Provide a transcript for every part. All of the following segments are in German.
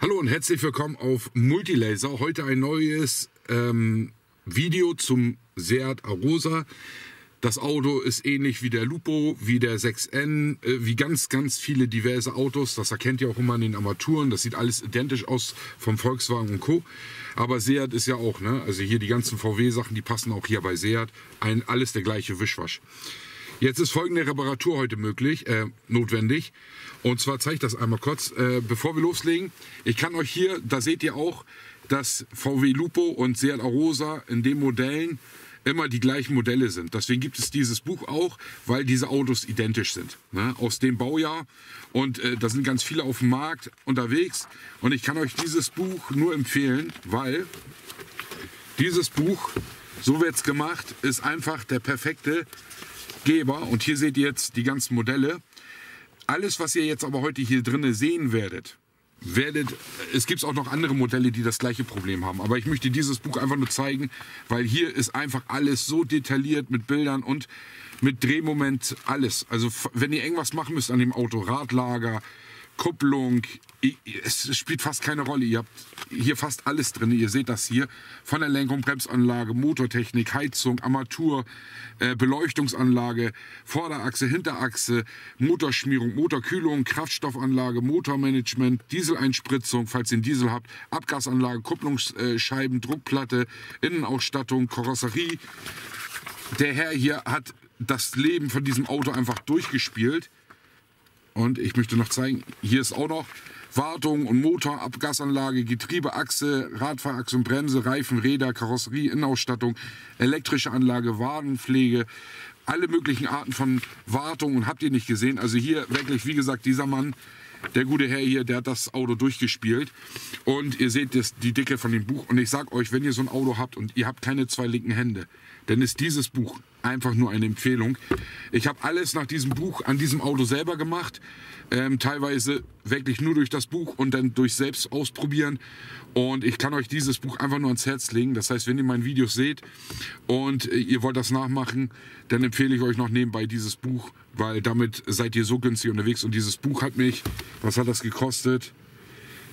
Hallo und herzlich willkommen auf Multi Laser. Heute ein neues Video zum Seat Arosa. Das Auto ist ähnlich wie der Lupo, wie der 6N, wie ganz viele diverse Autos. Das erkennt ihr auch immer an den Armaturen. Das sieht alles identisch aus vom Volkswagen und Co. Aber Seat ist ja auch, ne? Also hier die ganzen VW-Sachen, die passen auch hier bei Seat. Alles der gleiche Wischwasch. Jetzt ist folgende Reparatur heute notwendig. Und zwar zeige ich das einmal kurz. Bevor wir loslegen, ich kann euch hier, da seht ihr auch, dass VW Lupo und Seat Arosa in den Modellen immer die gleichen Modelle sind. Deswegen gibt es dieses Buch auch, weil diese Autos identisch sind, ne? Aus dem Baujahr. Und da sind ganz viele auf dem Markt unterwegs. Und ich kann euch dieses Buch nur empfehlen, weil dieses Buch, so wird es gemacht, ist einfach der perfekte Geber. Und hier seht ihr jetzt die ganzen Modelle. Alles, was ihr jetzt aber heute hier drin sehen werdet, es gibt auch noch andere Modelle, die das gleiche Problem haben. Aber ich möchte dieses Buch einfach nur zeigen, weil hier ist einfach alles so detailliert mit Bildern und mit Drehmoment, alles. Also wenn ihr irgendwas machen müsst an dem Auto, Radlager, Kupplung, es spielt fast keine Rolle. Ihr habt hier fast alles drin. Ihr seht das hier. Von der Lenkung, Bremsanlage, Motortechnik, Heizung, Armatur, Beleuchtungsanlage, Vorderachse, Hinterachse, Motorschmierung, Motorkühlung, Kraftstoffanlage, Motormanagement, Dieseleinspritzung, falls ihr einen Diesel habt, Abgasanlage, Kupplungsscheiben, Druckplatte, Innenausstattung, Karosserie. Der Herr hier hat das Leben von diesem Auto einfach durchgespielt. Und ich möchte noch zeigen, hier ist auch noch Wartung und Motor, Abgasanlage, Getriebeachse, Radfahrachse und Bremse, Reifen, Räder, Karosserie, Innenausstattung, elektrische Anlage, Wadenpflege, alle möglichen Arten von Wartung und habt ihr nicht gesehen. Also hier wirklich, wie gesagt, dieser Mann, der gute Herr hier, der hat das Auto durchgespielt. Und ihr seht das, die Dicke von dem Buch. Und ich sag euch, wenn ihr so ein Auto habt und ihr habt keine zwei linken Hände, dann ist dieses Buch einfach nur eine Empfehlung. Ich habe alles nach diesem Buch an diesem Auto selber gemacht. Teilweise wirklich nur durch das Buch und dann durch selbst ausprobieren. Und ich kann euch dieses Buch einfach nur ans Herz legen. Das heißt, wenn ihr meine Videos seht und ihr wollt das nachmachen, dann empfehle ich euch noch nebenbei dieses Buch, weil damit seid ihr so günstig unterwegs. Und dieses Buch hat mich, was hat das gekostet?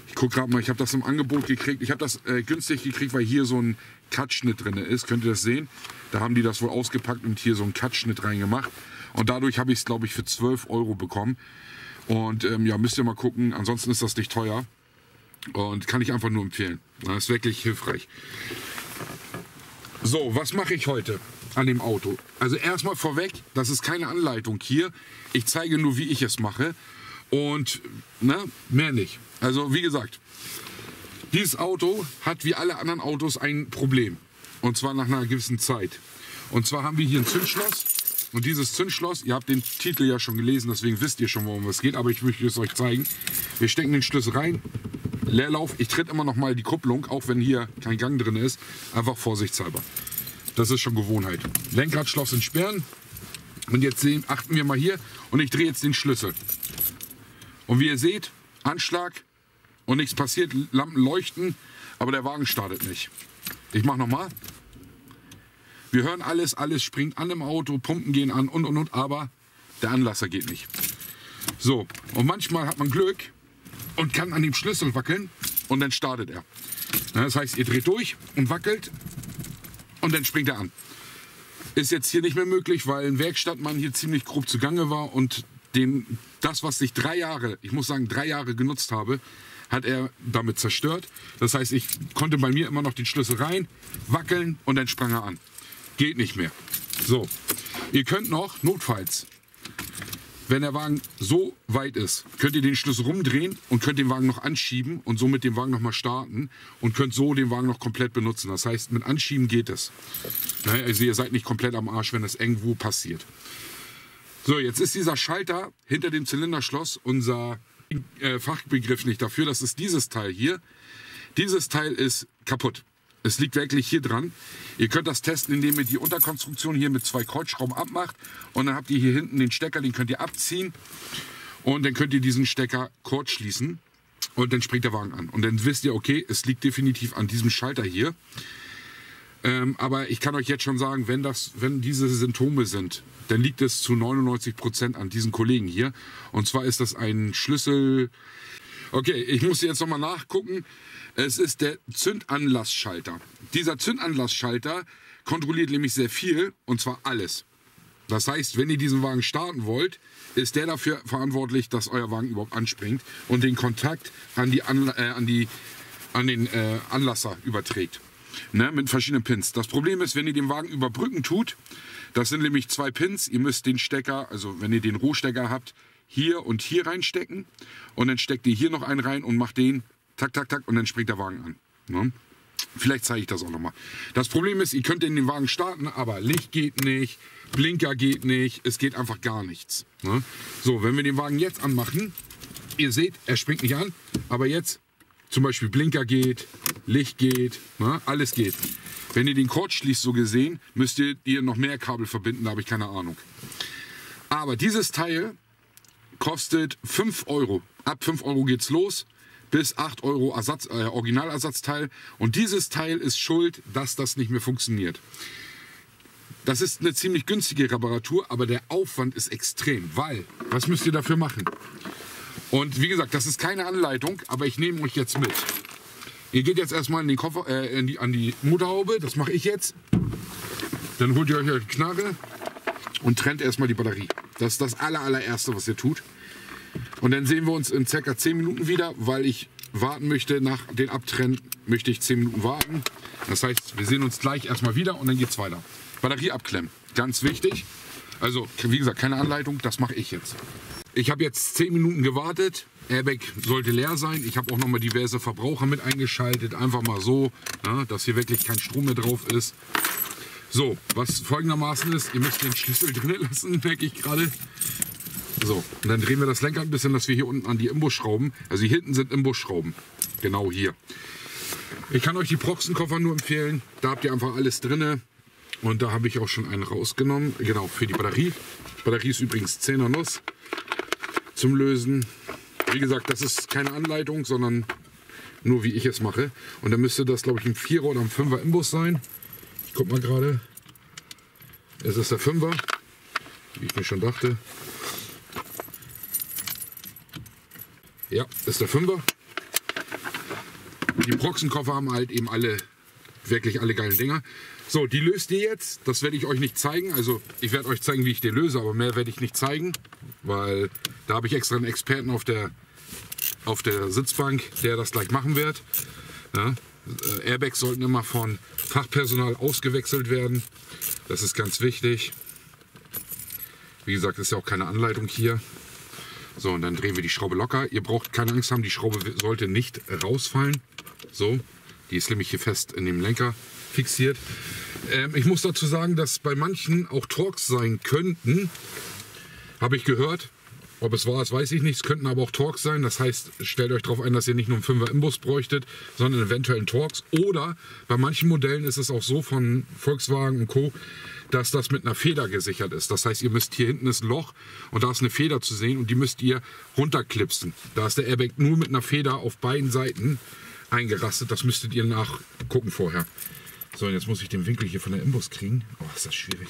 Ich gucke gerade mal, ich habe das im Angebot gekriegt. Ich habe das günstig gekriegt, weil hier so ein Cutschnitt drin ist. Könnt ihr das sehen? Da haben die das wohl ausgepackt und hier so einen Cutschnitt reingemacht. Und dadurch habe ich es, glaube ich, für 12 € bekommen. Und ja, müsst ihr mal gucken. Ansonsten ist das nicht teuer. Und kann ich einfach nur empfehlen. Das ist wirklich hilfreich. So, was mache ich heute an dem Auto? Also erstmal vorweg, das ist keine Anleitung hier. Ich zeige nur, wie ich es mache. Und ne, mehr nicht. Also wie gesagt, dieses Auto hat wie alle anderen Autos ein Problem. Und zwar nach einer gewissen Zeit. Und zwar haben wir hier ein Zündschloss. Und dieses Zündschloss, ihr habt den Titel ja schon gelesen, deswegen wisst ihr schon, worum es geht. Aber ich möchte es euch zeigen. Wir stecken den Schlüssel rein, Leerlauf. Ich trete immer noch mal die Kupplung, auch wenn hier kein Gang drin ist. Einfach vorsichtshalber. Das ist schon Gewohnheit. Lenkradschloss entsperren. Und jetzt achten wir mal hier. Und ich drehe jetzt den Schlüssel. Und wie ihr seht, Anschlag und nichts passiert, Lampen leuchten, aber der Wagen startet nicht. Ich mache nochmal. Wir hören alles, alles springt an im Auto, Pumpen gehen an und, aber der Anlasser geht nicht. So, und manchmal hat man Glück und kann an dem Schlüssel wackeln und dann startet er. Das heißt, ihr dreht durch und wackelt und dann springt er an. Ist jetzt hier nicht mehr möglich, weil ein Werkstattmann hier ziemlich grob zugange war und das, was ich 3 Jahre, ich muss sagen 3 Jahre genutzt habe, hat er damit zerstört. Das heißt, ich konnte bei mir immer noch den Schlüssel rein, wackeln und dann sprang er an. Geht nicht mehr. So, ihr könnt noch notfalls, wenn der Wagen so weit ist, könnt ihr den Schlüssel rumdrehen und könnt den Wagen noch anschieben und somit den Wagen nochmal starten und könnt so den Wagen noch komplett benutzen. Das heißt, mit Anschieben geht es. Also ihr seid nicht komplett am Arsch, wenn das irgendwo passiert. So, jetzt ist dieser Schalter hinter dem Zylinderschloss unser Fachbegriff nicht dafür. Das ist dieses Teil hier. Dieses Teil ist kaputt. Es liegt wirklich hier dran. Ihr könnt das testen, indem ihr die Unterkonstruktion hier mit 2 Kreuzschrauben abmacht. Und dann habt ihr hier hinten den Stecker, den könnt ihr abziehen. Und dann könnt ihr diesen Stecker kurz schließen. Und dann springt der Wagen an. Und dann wisst ihr, okay, es liegt definitiv an diesem Schalter hier. Aber ich kann euch jetzt schon sagen, wenn diese Symptome sind, dann liegt es zu 99% an diesen Kollegen hier. Und zwar ist das ein Schlüssel... Okay, ich muss jetzt nochmal nachgucken. Es ist der Zündanlassschalter. Dieser Zündanlassschalter kontrolliert nämlich sehr viel, und zwar alles. Das heißt, wenn ihr diesen Wagen starten wollt, ist der dafür verantwortlich, dass euer Wagen überhaupt anspringt und den Kontakt an den Anlasser überträgt. Ne, mit verschiedenen Pins. Das Problem ist, wenn ihr den Wagen überbrücken tut, das sind nämlich zwei Pins. Ihr müsst den Stecker, also wenn ihr den Rohstecker habt, hier und hier reinstecken. Und dann steckt ihr hier noch einen rein und macht den tak, tak, tak und dann springt der Wagen an. Ne? Vielleicht zeige ich das auch nochmal. Das Problem ist, ihr könnt in den Wagen starten, aber Licht geht nicht, Blinker geht nicht, es geht einfach gar nichts. Ne? So, wenn wir den Wagen jetzt anmachen, ihr seht, er springt nicht an, aber jetzt zum Beispiel Blinker geht, Licht geht, ne? Alles geht. Wenn ihr den Kord schließt, so gesehen, müsst ihr noch mehr Kabel verbinden, da habe ich keine Ahnung. Aber dieses Teil kostet 5 Euro. Ab 5 Euro geht's los. Bis 8 Euro Originalersatzteil. Und dieses Teil ist schuld, dass das nicht mehr funktioniert. Das ist eine ziemlich günstige Reparatur, aber der Aufwand ist extrem, weil, was müsst ihr dafür machen? Und wie gesagt, das ist keine Anleitung, aber ich nehme euch jetzt mit. Ihr geht jetzt erstmal an die Motorhaube, das mache ich jetzt. Dann holt ihr euch eine Knarre und trennt erstmal die Batterie. Das ist das allererste, was ihr tut. Und dann sehen wir uns in ca. 10 Minuten wieder, weil ich warten möchte, nach dem Abtrennen möchte ich 10 Minuten warten. Das heißt, wir sehen uns gleich erstmal wieder und dann geht es weiter. Batterie abklemmen, ganz wichtig. Also wie gesagt, keine Anleitung, das mache ich jetzt. Ich habe jetzt 10 Minuten gewartet, Airbag sollte leer sein. Ich habe auch nochmal diverse Verbraucher mit eingeschaltet, einfach mal so, ja, dass hier wirklich kein Strom mehr drauf ist. So, was folgendermaßen ist, ihr müsst den Schlüssel drin lassen, merke ich gerade. So, und dann drehen wir das Lenkrad ein bisschen, dass wir hier unten an die Imbusschrauben, also hier hinten sind Imbusschrauben, genau hier. Ich kann euch die Proxxon-Koffer nur empfehlen, da habt ihr einfach alles drin und da habe ich auch schon einen rausgenommen, genau, für die Batterie. Die Batterie ist übrigens 10er Nuss zum Lösen. Wie gesagt, das ist keine Anleitung, sondern nur wie ich es mache. Und dann müsste das, glaube ich, ein 4er oder ein 5er Imbus sein. Ich guck mal gerade, es ist der 5er, wie ich mir schon dachte. Ja, ist der 5er. Die Proxxon-Koffer haben halt eben wirklich alle geilen Dinger. So, die löst ihr jetzt. Das werde ich euch nicht zeigen. Also ich werde euch zeigen, wie ich die löse, aber mehr werde ich nicht zeigen, weil da habe ich extra einen Experten auf der Sitzbank, der das gleich machen wird. Ja, Airbags sollten immer von Fachpersonal ausgewechselt werden. Das ist ganz wichtig. Wie gesagt, ist ja auch keine Anleitung hier. So, und dann drehen wir die Schraube locker. Ihr braucht keine Angst haben, die Schraube sollte nicht rausfallen. So, die ist nämlich hier fest in dem Lenker fixiert. Ich muss dazu sagen, dass bei manchen auch Torx sein könnten. Habe ich gehört. Ob es wahr ist, weiß ich nicht. Es könnten aber auch Torx sein. Das heißt, stellt euch darauf ein, dass ihr nicht nur einen 5er Imbus bräuchtet, sondern eventuell einen Torx. Oder bei manchen Modellen ist es auch so von Volkswagen und Co., dass das mit einer Feder gesichert ist. Das heißt, ihr müsst hier hinten ist ein Loch und da ist eine Feder zu sehen und die müsst ihr runterklipsen. Da ist der Airbag nur mit einer Feder auf beiden Seiten eingerastet. Das müsstet ihr nachgucken vorher. So, und jetzt muss ich den Winkel hier von der Imbus kriegen. Oh, ist das schwierig.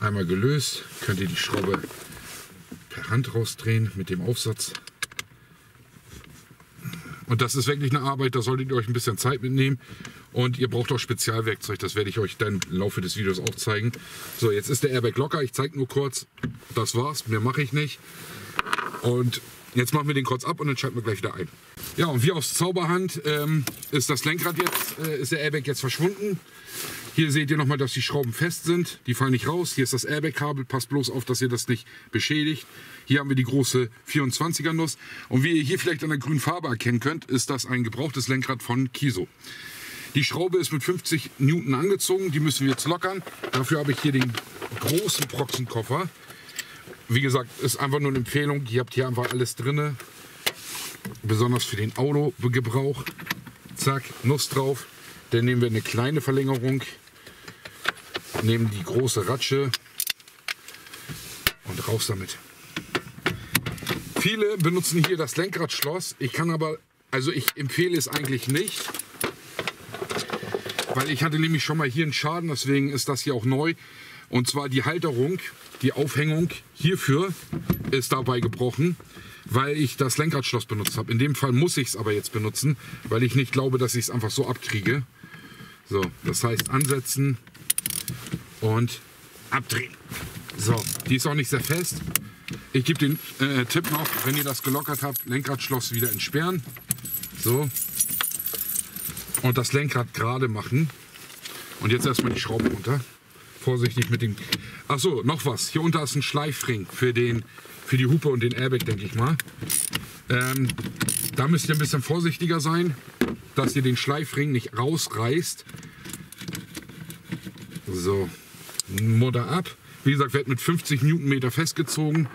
Einmal gelöst, könnt ihr die Schraube per Hand rausdrehen mit dem Aufsatz. Und das ist wirklich eine Arbeit, da solltet ihr euch ein bisschen Zeit mitnehmen. Und ihr braucht auch Spezialwerkzeug, das werde ich euch dann im Laufe des Videos auch zeigen. So, jetzt ist der Airbag locker, ich zeige nur kurz, das war's, mehr mache ich nicht. Und jetzt machen wir den kurz ab und dann schalten wir gleich wieder ein. Ja, und wie aus Zauberhand ist das Lenkrad jetzt, ist der Airbag jetzt verschwunden. Hier seht ihr nochmal, dass die Schrauben fest sind, die fallen nicht raus. Hier ist das Airbag-Kabel, passt bloß auf, dass ihr das nicht beschädigt. Hier haben wir die große 24er-Nuss. Und wie ihr hier vielleicht an der grünen Farbe erkennen könnt, ist das ein gebrauchtes Lenkrad von Kiso. Die Schraube ist mit 50 Newton angezogen, die müssen wir jetzt lockern. Dafür habe ich hier den großen Proxxon-Koffer. Wie gesagt, ist einfach nur eine Empfehlung, ihr habt hier einfach alles drin. Besonders für den Autogebrauch. Zack, Nuss drauf. Dann nehmen wir eine kleine Verlängerung, nehmen die große Ratsche und raus damit. Viele benutzen hier das Lenkradschloss. Ich kann aber, also ich empfehle es eigentlich nicht. Weil ich hatte nämlich schon mal hier einen Schaden, deswegen ist das hier auch neu. Und zwar die Halterung, die Aufhängung hierfür ist dabei gebrochen, weil ich das Lenkradschloss benutzt habe. In dem Fall muss ich es aber jetzt benutzen, weil ich nicht glaube, dass ich es einfach so abkriege. So, das heißt ansetzen und abdrehen. So, die ist auch nicht sehr fest. Ich gebe den Tipp noch, wenn ihr das gelockert habt, Lenkradschloss wieder entsperren. So. Und das Lenkrad gerade machen. Und jetzt erstmal die Schraube runter. Vorsichtig mit dem... Achso, noch was. Hier unter ist ein Schleifring für die Hupe und den Airbag, denke ich mal. Da müsst ihr ein bisschen vorsichtiger sein, dass ihr den Schleifring nicht rausreißt. So, Mutter ab. Wie gesagt, wird mit 50 Newtonmeter festgezogen.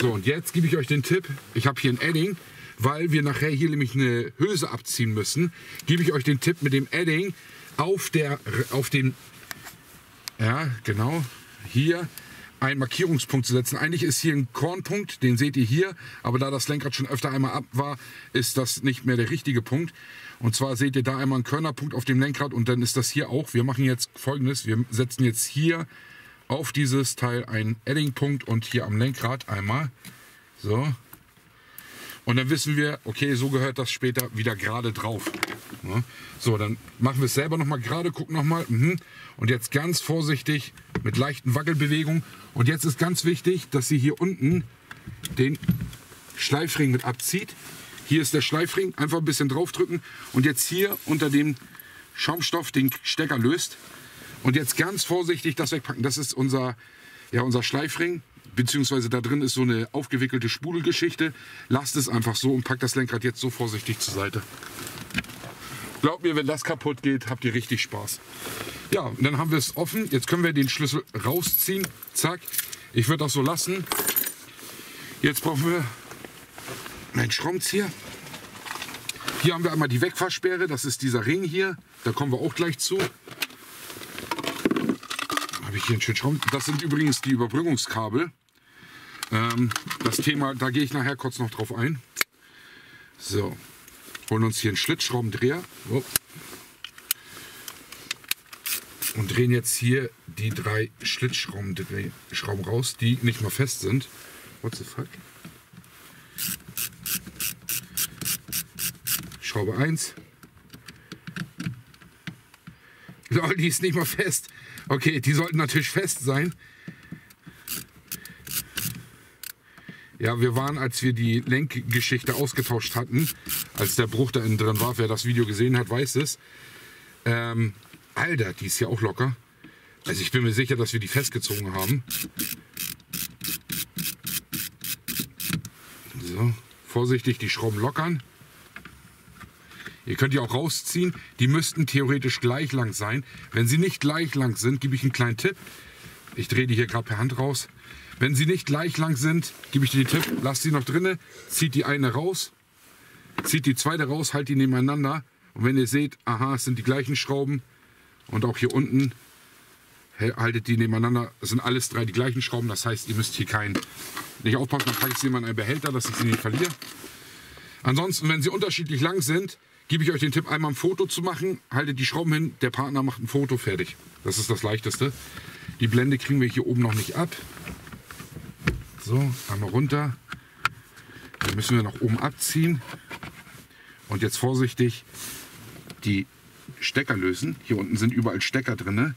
So, und jetzt gebe ich euch den Tipp. Ich habe hier ein Edding, weil wir nachher hier nämlich eine Hülse abziehen müssen. Gebe ich euch den Tipp mit dem Edding auf den, ja genau, hier einen Markierungspunkt zu setzen. Eigentlich ist hier ein Kornpunkt, den seht ihr hier, aber da das Lenkrad schon öfter einmal ab war, ist das nicht mehr der richtige Punkt. Und zwar seht ihr da einmal einen Körnerpunkt auf dem Lenkrad und dann ist das hier auch. Wir machen jetzt Folgendes, wir setzen jetzt hier auf dieses Teil einen Eddingpunkt und hier am Lenkrad einmal, so. Und dann wissen wir, okay, so gehört das später wieder gerade drauf. So, dann machen wir es selber nochmal gerade, gucken nochmal. Und jetzt ganz vorsichtig mit leichten Wackelbewegungen. Und jetzt ist ganz wichtig, dass sie hier unten den Schleifring mit abzieht. Hier ist der Schleifring, einfach ein bisschen draufdrücken und jetzt hier unter dem Schaumstoff den Stecker löst. Und jetzt ganz vorsichtig das wegpacken. Das ist unser Schleifring, beziehungsweise da drin ist so eine aufgewickelte Spudelgeschichte. Lasst es einfach so und packt das Lenkrad jetzt so vorsichtig zur Seite. Glaubt mir, wenn das kaputt geht, habt ihr richtig Spaß. Ja, und dann haben wir es offen. Jetzt können wir den Schlüssel rausziehen. Zack. Ich würde das so lassen. Jetzt brauchen wir einen Schraubenzieher. Hier haben wir einmal die Wegfahrsperre. Das ist dieser Ring hier. Da kommen wir auch gleich zu. Habe ich hier einen schönen Schrauben. Das sind übrigens die Überbrückungskabel. Das Thema, da gehe ich nachher kurz noch drauf ein. So, holen uns hier einen Schlitzschraubendreher und drehen jetzt hier die drei Schlitzschrauben raus, die nicht mal fest sind. What the fuck? Schraube 1. Lol, die ist nicht mal fest. Okay, die sollten natürlich fest sein. Ja, wir waren, als wir die Lenkgeschichte ausgetauscht hatten, als der Bruch da innen drin war, wer das Video gesehen hat, weiß es. Alter, die ist ja auch locker. Also ich bin mir sicher, dass wir die festgezogen haben. So, vorsichtig die Schrauben lockern. Ihr könnt die auch rausziehen. Die müssten theoretisch gleich lang sein. Wenn sie nicht gleich lang sind, gebe ich einen kleinen Tipp. Ich drehe die hier gerade per Hand raus. Wenn sie nicht gleich lang sind, gebe ich dir den Tipp, lasst sie noch drinne, zieht die eine raus, zieht die zweite raus, halt die nebeneinander. Und wenn ihr seht, aha, es sind die gleichen Schrauben und auch hier unten haltet die nebeneinander, es sind alles drei die gleichen Schrauben. Das heißt, ihr müsst hier nicht aufpassen, dann packe ich sie mal in einen Behälter, dass ich sie nicht verliere. Ansonsten, wenn sie unterschiedlich lang sind, gebe ich euch den Tipp, einmal ein Foto zu machen, haltet die Schrauben hin, der Partner macht ein Foto, fertig. Das ist das Leichteste. Die Blende kriegen wir hier oben noch nicht ab. So, einmal runter, dann müssen wir nach oben abziehen und jetzt vorsichtig die Stecker lösen. Hier unten sind überall Stecker drin,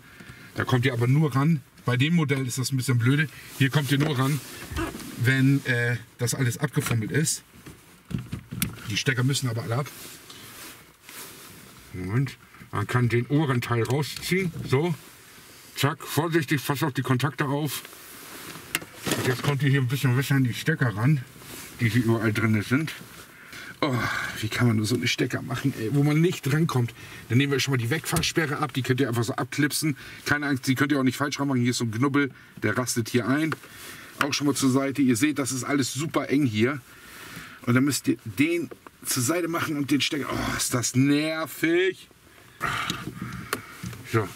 da kommt ihr aber nur ran, bei dem Modell ist das ein bisschen blöde, hier kommt ihr nur ran, wenn das alles abgefummelt ist. Die Stecker müssen aber alle ab. Moment, man kann den oberen Teil rausziehen, so, zack, vorsichtig, fast auf die Kontakte auf. Jetzt kommt ihr hier ein bisschen besser an die Stecker ran, die hier überall drin sind. Oh, wie kann man nur so eine Stecker machen, ey, wo man nicht drankommt. Dann nehmen wir schon mal die Wegfahrsperre ab, die könnt ihr einfach so abklipsen. Keine Angst, die könnt ihr auch nicht falsch ranmachen. Hier ist so ein Knubbel, der rastet hier ein. Auch schon mal zur Seite. Ihr seht, das ist alles super eng hier. Und dann müsst ihr den zur Seite machen und den Stecker... Oh, ist das nervig. So.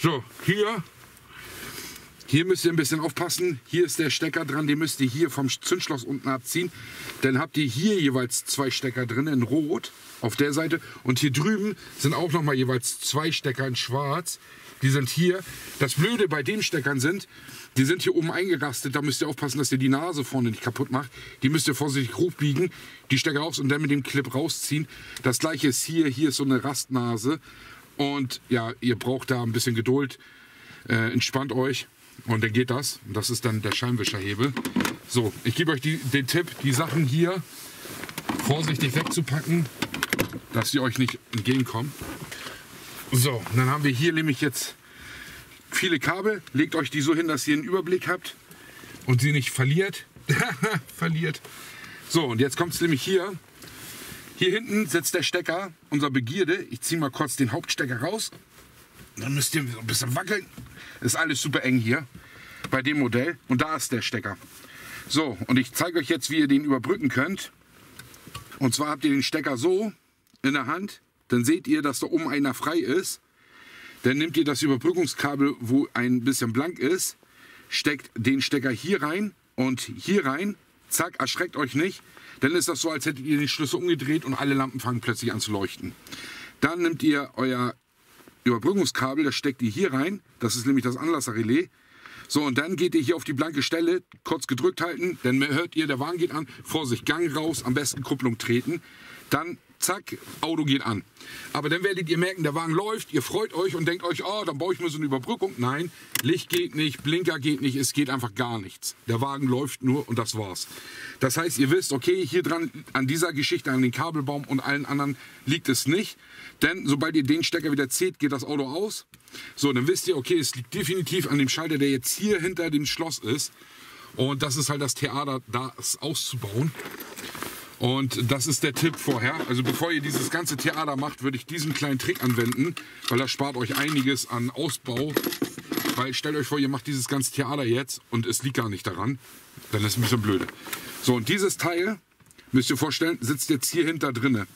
So, hier Hier müsst ihr ein bisschen aufpassen. Hier ist der Stecker dran, den müsst ihr hier vom Zündschloss unten abziehen. Dann habt ihr hier jeweils zwei Stecker drin in Rot auf der Seite. Und hier drüben sind auch nochmal jeweils zwei Stecker in Schwarz. Die sind hier. Das Blöde bei den Steckern sind, die sind hier oben eingerastet. Da müsst ihr aufpassen, dass ihr die Nase vorne nicht kaputt macht. Die müsst ihr vorsichtig hochbiegen, die Stecker raus und dann mit dem Clip rausziehen. Das gleiche ist hier. Hier ist so eine Rastnase. Und ja, ihr braucht da ein bisschen Geduld. Entspannt euch. Und dann geht das. Und das ist dann der Scheinwischerhebel. So, ich gebe euch den Tipp, die Sachen hier vorsichtig wegzupacken, dass sie euch nicht entgegenkommen. So, und dann haben wir hier nämlich jetzt viele Kabel. Legt euch die so hin, dass ihr einen Überblick habt und sie nicht verliert. Verliert. So, und jetzt kommt es nämlich hier. Hier hinten sitzt der Stecker unserer Begierde. Ich ziehe mal kurz den Hauptstecker raus. Dann müsst ihr ein bisschen wackeln. Ist alles super eng hier bei dem Modell. Und da ist der Stecker. So, und ich zeige euch jetzt, wie ihr den überbrücken könnt. Und zwar habt ihr den Stecker so in der Hand. Dann seht ihr, dass da oben einer frei ist. Dann nehmt ihr das Überbrückungskabel, wo ein bisschen blank ist. Steckt den Stecker hier rein und hier rein. Zack, erschreckt euch nicht. Dann ist das so, als hättet ihr den Schlüssel umgedreht und alle Lampen fangen plötzlich an zu leuchten. Dann nehmt ihr euer Überbrückungskabel, das steckt ihr hier rein. Das ist nämlich das Anlasserrelais. So, und dann geht ihr hier auf die blanke Stelle, kurz gedrückt halten, dann hört ihr, der Wagen geht an. Vorsicht, Gang raus, am besten Kupplung treten. Dann, zack, Auto geht an. Aber dann werdet ihr merken, der Wagen läuft, ihr freut euch und denkt euch, oh, dann baue ich mir so eine Überbrückung. Nein, Licht geht nicht, Blinker geht nicht, es geht einfach gar nichts. Der Wagen läuft nur und das war's. Das heißt, ihr wisst, okay, hier dran, an dieser Geschichte, an den Kabelbaum und allen anderen liegt es nicht. Denn sobald ihr den Stecker wieder zieht, geht das Auto aus. So, dann wisst ihr, okay, es liegt definitiv an dem Schalter, der jetzt hier hinter dem Schloss ist. Und das ist halt das Theater, das auszubauen. Und das ist der Tipp vorher. Also bevor ihr dieses ganze Theater macht, würde ich diesen kleinen Trick anwenden, weil das spart euch einiges an Ausbau. Weil stellt euch vor, ihr macht dieses ganze Theater jetzt und es liegt gar nicht daran. Dann ist es ein bisschen blöde. So, und dieses Teil, müsst ihr vorstellen, sitzt jetzt hier hinter drinne.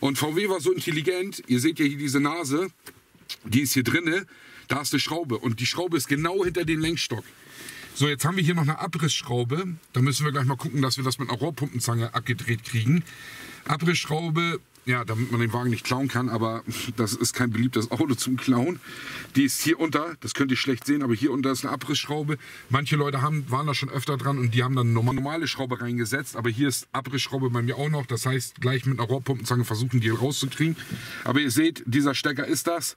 Und VW war so intelligent, ihr seht ja hier diese Nase, die ist hier drinne, da ist eine Schraube und die Schraube ist genau hinter den Lenkstock. So, jetzt haben wir hier noch eine Abrissschraube, da müssen wir gleich mal gucken, dass wir das mit einer Rohrpumpenzange abgedreht kriegen. Abrissschraube, ja, damit man den Wagen nicht klauen kann, aber das ist kein beliebtes Auto zum Klauen. Die ist hier unter, das könnt ihr schlecht sehen, aber hier unter ist eine Abrissschraube. Manche Leute waren da schon öfter dran und die haben dann eine normale Schraube reingesetzt, aber hier ist Abrissschraube bei mir auch noch. Das heißt, gleich mit einer Rohrpumpenzange versuchen, die rauszukriegen. Aber ihr seht, dieser Stecker ist das,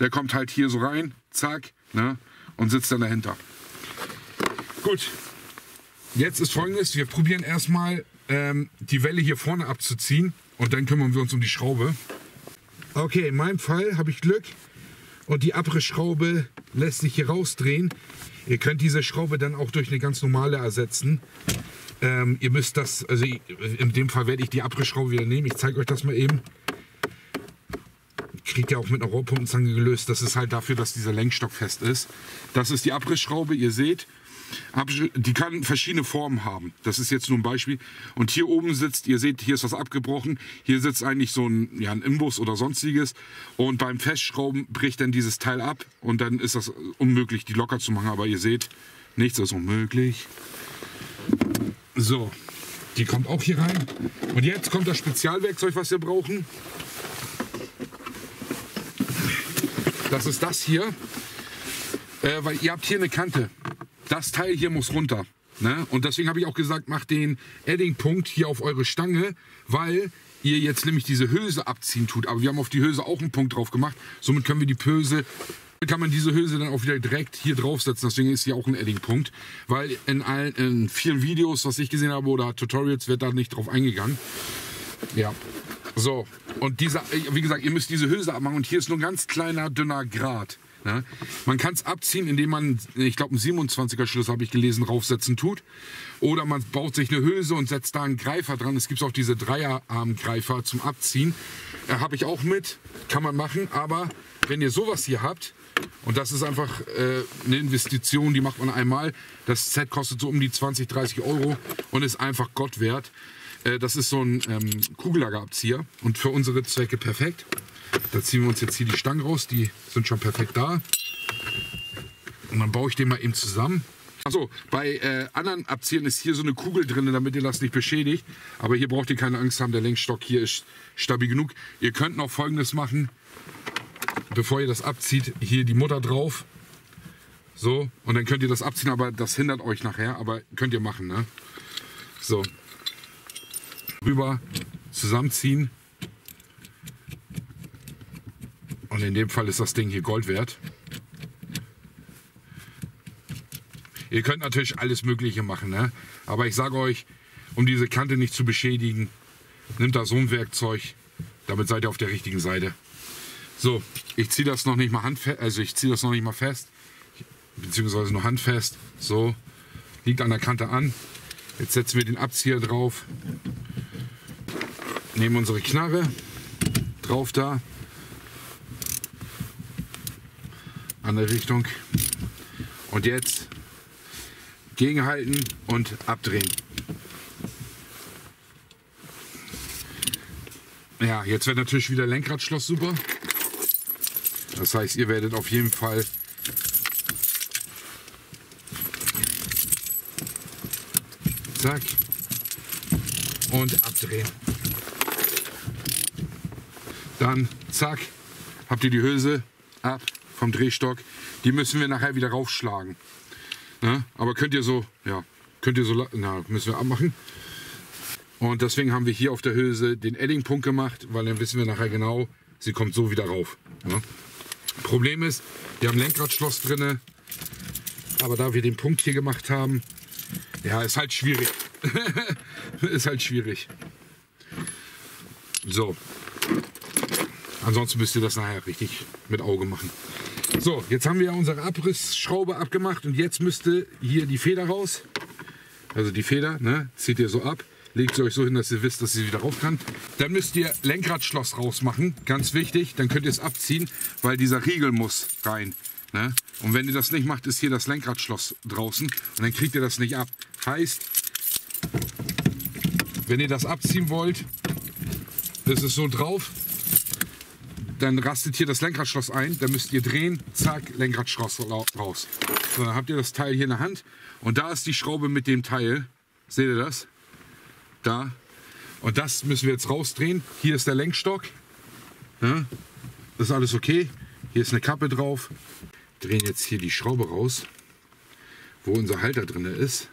der kommt halt hier so rein, zack, ne, und sitzt dann dahinter. Gut, jetzt ist Folgendes, wir probieren erstmal die Welle hier vorne abzuziehen. Und dann kümmern wir uns um die Schraube. Okay, in meinem Fall habe ich Glück und die Abrissschraube lässt sich hier rausdrehen. Ihr könnt diese Schraube dann auch durch eine ganz normale ersetzen. Ihr müsst das, also in dem Fall werde ich die Abrissschraube wieder nehmen. Ich zeige euch das mal eben. Kriegt ihr auch mit einer Rohrpumpenzange gelöst. Das ist halt dafür, dass dieser Lenkstock fest ist. Das ist die Abrissschraube, ihr seht. Die kann verschiedene Formen haben. Das ist jetzt nur ein Beispiel. Und hier oben sitzt, ihr seht, hier ist was abgebrochen. Hier sitzt eigentlich so ein, ja, ein Imbus oder sonstiges. Und beim Festschrauben bricht dann dieses Teil ab. Und dann ist das unmöglich, die locker zu machen. Aber ihr seht, nichts ist unmöglich. So, die kommt auch hier rein. Und jetzt kommt das Spezialwerkzeug, was wir brauchen. Das ist das hier. Weil ihr habt hier eine Kante. Das Teil hier muss runter. Ne? Und deswegen habe ich auch gesagt, macht den Edding-Punkt hier auf eure Stange, weil ihr jetzt nämlich diese Hülse abziehen tut. Aber wir haben auf die Hülse auch einen Punkt drauf gemacht. Somit können wir die Hülse, kann man diese Hülse dann auch wieder direkt hier draufsetzen. Deswegen ist hier auch ein Edding-Punkt. Weil in vielen Videos, was ich gesehen habe oder Tutorials, wird da nicht drauf eingegangen. Ja, so. Und dieser, wie gesagt, ihr müsst diese Hülse abmachen. Und hier ist nur ein ganz kleiner, dünner Grat. Ja, man kann es abziehen, indem man, ich glaube, einen 27er Schlüssel, habe ich gelesen, draufsetzen tut. Oder man baut sich eine Hülse und setzt da einen Greifer dran. Es gibt auch diese Dreierarmgreifer zum Abziehen. Habe ich auch mit, kann man machen. Aber wenn ihr sowas hier habt, und das ist einfach eine Investition, die macht man einmal. Das Set kostet so um die 20, 30 Euro und ist einfach Gott wert. Das ist so ein Kugellagerabzieher und für unsere Zwecke perfekt. Da ziehen wir uns jetzt hier die Stangen raus, die sind schon perfekt da. Und dann baue ich den mal eben zusammen. Achso, bei anderen Abziehern ist hier so eine Kugel drin, damit ihr das nicht beschädigt. Aber hier braucht ihr keine Angst haben, der Lenkstock hier ist stabil genug. Ihr könnt noch Folgendes machen, bevor ihr das abzieht, hier die Mutter drauf. So, und dann könnt ihr das abziehen, aber das hindert euch nachher, aber könnt ihr machen, ne? So, rüber, zusammenziehen. Und in dem Fall ist das Ding hier Gold wert. Ihr könnt natürlich alles Mögliche machen, ne? Aber ich sage euch, um diese Kante nicht zu beschädigen, nimmt da so ein Werkzeug, damit seid ihr auf der richtigen Seite. So, ich ziehe das noch nicht mal handfest, also ich ziehe das noch nicht mal fest, beziehungsweise nur handfest. So, liegt an der Kante an. Jetzt setzen wir den Abzieher drauf, nehmen unsere Knarre drauf da, andere Richtung und jetzt gegenhalten und abdrehen. Ja, jetzt wird natürlich wieder Lenkradschloss super. Das heißt, ihr werdet auf jeden Fall zack und abdrehen. Dann zack, habt ihr die Hülse ab vom Drehstock. Die müssen wir nachher wieder raufschlagen. Ne? Aber könnt ihr so, ja, müssen wir abmachen. Und deswegen haben wir hier auf der Hülse den Eddingpunkt gemacht, weil dann wissen wir nachher genau, sie kommt so wieder rauf. Ne? Problem ist, wir haben Lenkradschloss drin, aber da wir den Punkt hier gemacht haben, ja, ist halt schwierig. Ist halt schwierig. So. Ansonsten müsst ihr das nachher richtig mit Auge machen. So, jetzt haben wir unsere Abrissschraube abgemacht und jetzt müsste hier die Feder raus. Also die Feder, ne, zieht ihr so ab, legt sie euch so hin, dass ihr wisst, dass sie wieder rauf kann. Dann müsst ihr Lenkradschloss rausmachen, ganz wichtig. Dann könnt ihr es abziehen, weil dieser Riegel muss rein. Ne? Und wenn ihr das nicht macht, ist hier das Lenkradschloss draußen und dann kriegt ihr das nicht ab. Heißt, wenn ihr das abziehen wollt, ist es so drauf, dann rastet hier das Lenkradschloss ein, dann müsst ihr drehen, zack, Lenkradschloss raus. So, dann habt ihr das Teil hier in der Hand und da ist die Schraube mit dem Teil, seht ihr das? Da. Und das müssen wir jetzt rausdrehen. Hier ist der Lenkstock, ja, das ist alles okay. Hier ist eine Kappe drauf. Drehen jetzt hier die Schraube raus, wo unser Halter drin ist.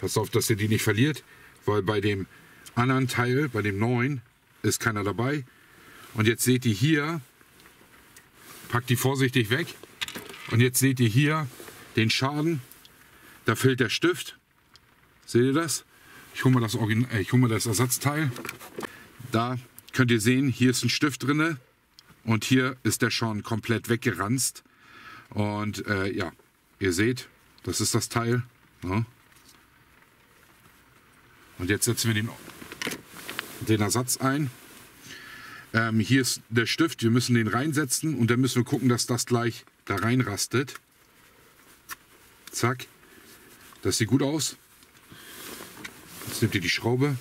Passt auf, dass ihr die nicht verliert, weil bei dem anderen Teil, bei dem neuen, ist keiner dabei. Und jetzt seht ihr hier, packt die vorsichtig weg. Und jetzt seht ihr hier den Schaden. Da fehlt der Stift. Seht ihr das? Ich hole mal das Ersatzteil. Da könnt ihr sehen, hier ist ein Stift drin. Und hier ist der schon komplett weggeranzt. Und ja, ihr seht, das ist das Teil. Ja. Und jetzt setzen wir den Ersatz ein. Hier ist der Stift, wir müssen den reinsetzen und dann müssen wir gucken, dass das gleich da reinrastet. Zack, das sieht gut aus. Jetzt nehmt ihr die Schraube.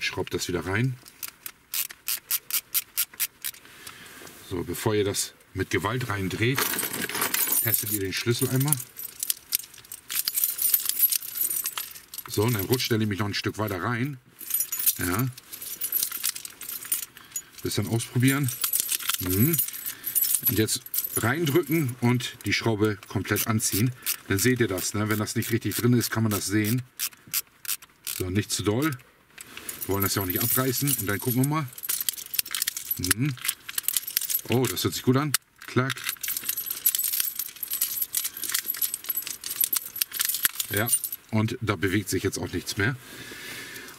Schraubt das wieder rein. So, bevor ihr das mit Gewalt reindreht, testet ihr den Schlüssel einmal. So, und dann rutscht er nämlich noch ein Stück weiter rein. Ja. Bisschen ausprobieren. Und jetzt reindrücken und die Schraube komplett anziehen. Dann seht ihr das, ne? Wenn das nicht richtig drin ist, kann man das sehen. So, nicht zu doll. Wir wollen das ja auch nicht abreißen und dann gucken wir mal. Oh, das hört sich gut an. Klack. Ja, und da bewegt sich jetzt auch nichts mehr.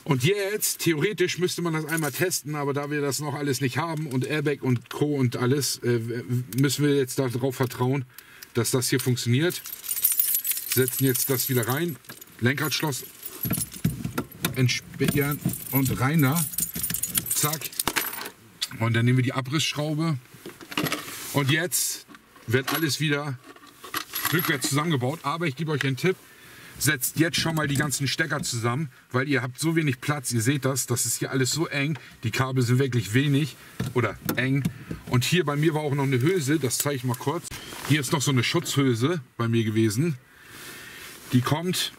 Und jetzt, theoretisch müsste man das einmal testen, aber da wir das noch alles nicht haben und Airbag und Co. und alles, müssen wir jetzt darauf vertrauen, dass das hier funktioniert. Setzen jetzt das wieder rein. Lenkradschloss entsperren und rein da. Zack. Und dann nehmen wir die Abrissschraube. Und jetzt wird alles wieder rückwärts zusammengebaut. Aber ich gebe euch einen Tipp. setzt jetzt schon mal die ganzen Stecker zusammen, weil ihr habt so wenig Platz. Ihr seht das, das ist hier alles so eng. Die Kabel sind wirklich wenig oder eng. Und hier bei mir war auch noch eine Hülse, das zeige ich mal kurz. Hier ist noch so eine Schutzhülse bei mir gewesen. Die kommt,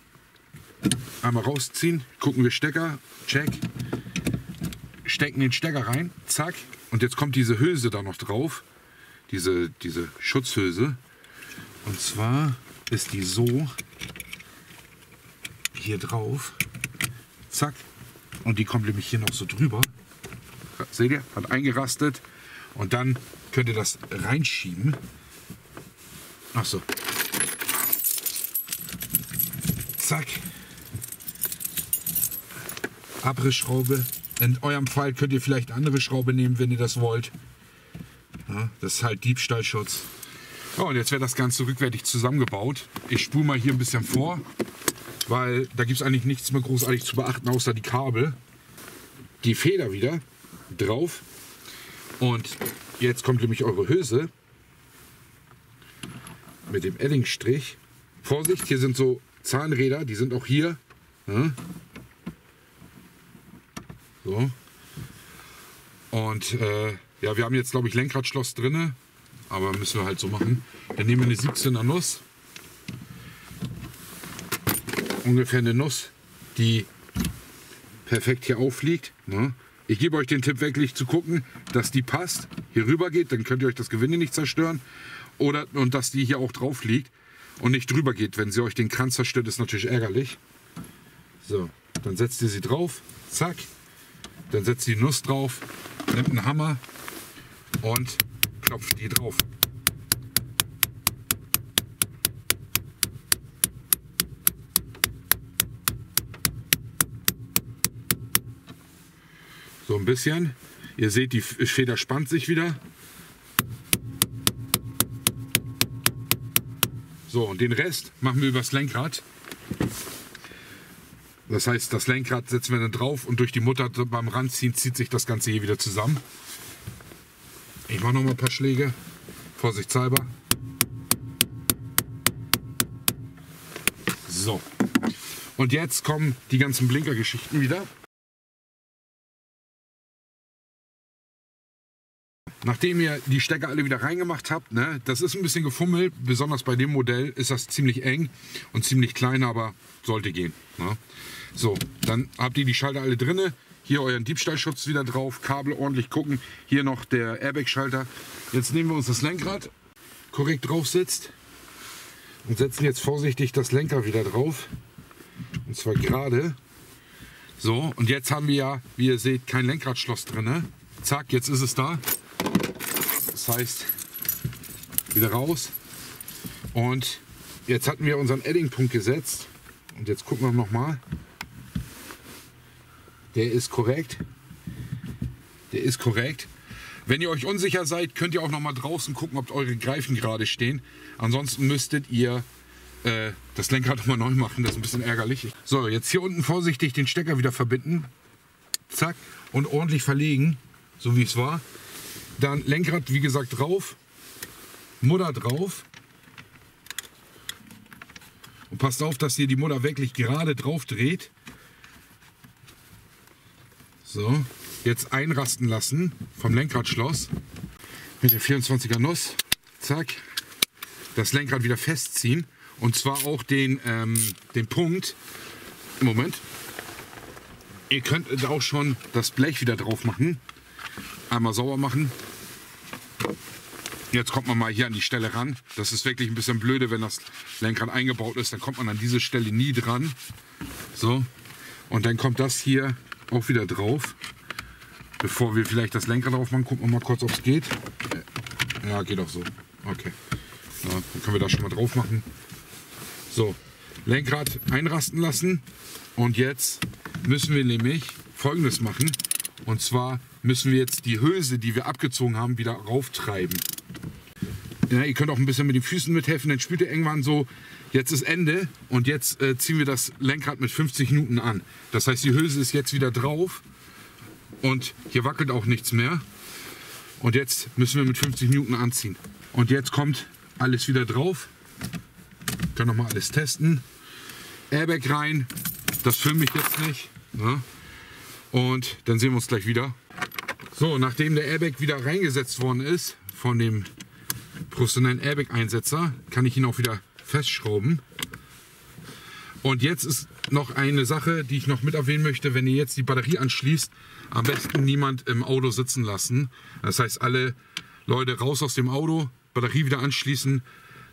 einmal rausziehen, gucken wir Stecker, check. Stecken den Stecker rein, zack. Und jetzt kommt diese Hülse da noch drauf, diese Schutzhülse. Und zwar ist die so hier drauf, zack, und die kommt nämlich hier noch so drüber, seht ihr, hat eingerastet, und dann könnt ihr das reinschieben. Ach so, zack, Abrissschraube. In eurem Fall könnt ihr vielleicht andere Schraube nehmen, wenn ihr das wollt. Ja, das ist halt Diebstahlschutz. Oh, und jetzt wird das Ganze rückwärtig zusammengebaut. Ich spule mal hier ein bisschen vor, weil da gibt es eigentlich nichts mehr großartig zu beachten, außer die Kabel. Die Feder wieder drauf. Und jetzt kommt nämlich eure Hülse mit dem Ellingstrich. Vorsicht, hier sind so Zahnräder, die sind auch hier. Ja. So. Und ja, wir haben jetzt, glaube ich, Lenkradschloss drin, aber müssen wir halt so machen. Dann nehmen wir eine 17er Nuss, ungefähr eine Nuss, die perfekt hier aufliegt. Ne? Ich gebe euch den Tipp, wirklich zu gucken, dass die passt, hier rüber geht, dann könnt ihr euch das Gewinde nicht zerstören, oder und dass die hier auch drauf liegt und nicht drüber geht. Wenn sie euch den Kranz zerstört, ist natürlich ärgerlich. So, dann setzt ihr sie drauf, zack. Dann setzt die Nuss drauf, nimmt einen Hammer und klopft die drauf. So ein bisschen. Ihr seht, die Feder spannt sich wieder. So, und den Rest machen wir übers Lenkrad. Das heißt, das Lenkrad setzen wir dann drauf und durch die Mutter beim Ranziehen zieht sich das Ganze hier wieder zusammen. Ich mache noch mal ein paar Schläge, vorsichtshalber. So, und jetzt kommen die ganzen Blinkergeschichten wieder. Nachdem ihr die Stecker alle wieder reingemacht habt, ne, das ist ein bisschen gefummelt, besonders bei dem Modell ist das ziemlich eng und ziemlich klein, aber sollte gehen. Ne? So, dann habt ihr die Schalter alle drin, hier euren Diebstahlschutz wieder drauf, Kabel ordentlich gucken, hier noch der Airbag-Schalter. Jetzt nehmen wir uns das Lenkrad, korrekt drauf sitzt und setzen jetzt vorsichtig das Lenkrad wieder drauf, und zwar gerade. So, und jetzt haben wir ja, wie ihr seht, kein Lenkradschloss drin. Zack, jetzt ist es da. Das heißt, wieder raus, und jetzt hatten wir unseren Eddingpunkt gesetzt und jetzt gucken wir nochmal. Der ist korrekt, der ist korrekt. Wenn ihr euch unsicher seid, könnt ihr auch nochmal draußen gucken, ob eure Greifen gerade stehen. Ansonsten müsstet ihr das Lenkrad nochmal neu machen, das ist ein bisschen ärgerlich. So, jetzt hier unten vorsichtig den Stecker wieder verbinden, zack, und ordentlich verlegen, so wie es war. Dann Lenkrad, wie gesagt, drauf, Mutter drauf, und passt auf, dass ihr die Mutter wirklich gerade drauf dreht. So, jetzt einrasten lassen vom Lenkradschloss mit der 24er Nuss, zack, das Lenkrad wieder festziehen, und zwar auch den Punkt, Moment, ihr könnt auch schon das Blech wieder drauf machen. Einmal sauber machen. Jetzt kommt man mal hier an die Stelle ran. Das ist wirklich ein bisschen blöde, wenn das Lenkrad eingebaut ist, dann kommt man an diese Stelle nie dran. So, und dann kommt das hier auch wieder drauf. Bevor wir vielleicht das Lenkrad drauf machen, gucken wir mal kurz, ob es geht. Ja, geht auch so. Okay, ja, dann können wir das schon mal drauf machen. So, Lenkrad einrasten lassen, und jetzt müssen wir nämlich Folgendes machen. Und zwar müssen wir jetzt die Hülse, die wir abgezogen haben, wieder rauftreiben. Ja, ihr könnt auch ein bisschen mit den Füßen mithelfen, dann spürt ihr irgendwann so, jetzt ist Ende, und jetzt ziehen wir das Lenkrad mit 50 Newton an. Das heißt, die Hülse ist jetzt wieder drauf und hier wackelt auch nichts mehr. Und jetzt müssen wir mit 50 Newton anziehen. Und jetzt kommt alles wieder drauf. Können nochmal alles testen. Airbag rein. Das filme ich jetzt nicht. Ne? Und dann sehen wir uns gleich wieder. So, nachdem der Airbag wieder reingesetzt worden ist von dem professionellen Airbag-Einsetzer, kann ich ihn auch wieder festschrauben. Und jetzt ist noch eine Sache, die ich noch mit erwähnen möchte. Wenn ihr jetzt die Batterie anschließt, am besten niemand im Auto sitzen lassen. Das heißt, alle Leute raus aus dem Auto, Batterie wieder anschließen.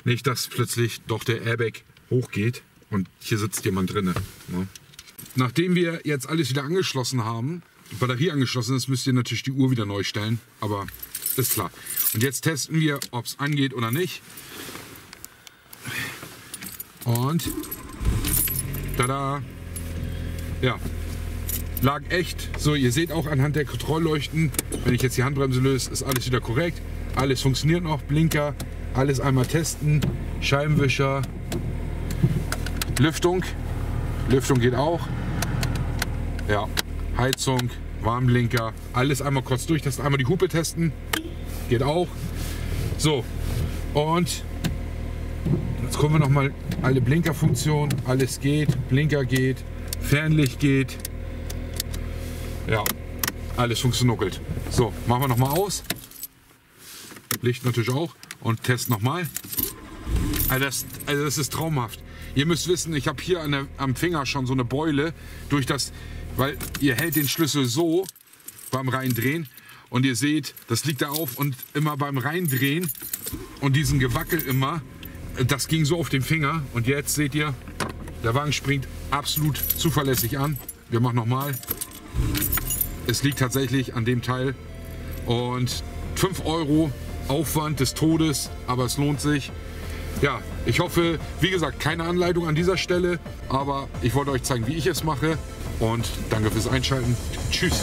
Nicht, dass plötzlich doch der Airbag hochgeht und hier sitzt jemand drin. Ne? Nachdem wir jetzt alles wieder angeschlossen haben, die Batterie angeschlossen ist, müsst ihr natürlich die Uhr wieder neu stellen. Aber ist klar. Und jetzt testen wir, ob es angeht oder nicht. Und tada! Ja, lag echt. So, ihr seht auch anhand der Kontrollleuchten, wenn ich jetzt die Handbremse löse, ist alles wieder korrekt. Alles funktioniert noch, Blinker, alles einmal testen, Scheibenwischer, Lüftung. Lüftung geht auch. Ja, Heizung, Warnblinker, alles einmal kurz durchtesten, einmal die Hupe testen, geht auch. So, und jetzt gucken wir nochmal alle Blinkerfunktionen, alles geht, Blinker geht, Fernlicht geht, ja, alles funktioniert. So, machen wir nochmal aus, Licht natürlich auch und Test nochmal. Also das ist traumhaft. Ihr müsst wissen, ich habe hier am Finger schon so eine Beule, durch das, weil ihr hält den Schlüssel so beim Reindrehen und ihr seht, das liegt da auf und immer beim Reindrehen und diesen Gewackel immer, das ging so auf den Finger und jetzt seht ihr, der Wagen springt absolut zuverlässig an. Wir machen nochmal. Es liegt tatsächlich an dem Teil und 5 Euro Aufwand des Todes, aber es lohnt sich. Ja, ich hoffe, wie gesagt, keine Anleitung an dieser Stelle, aber ich wollte euch zeigen, wie ich es mache und danke fürs Einschalten. Tschüss.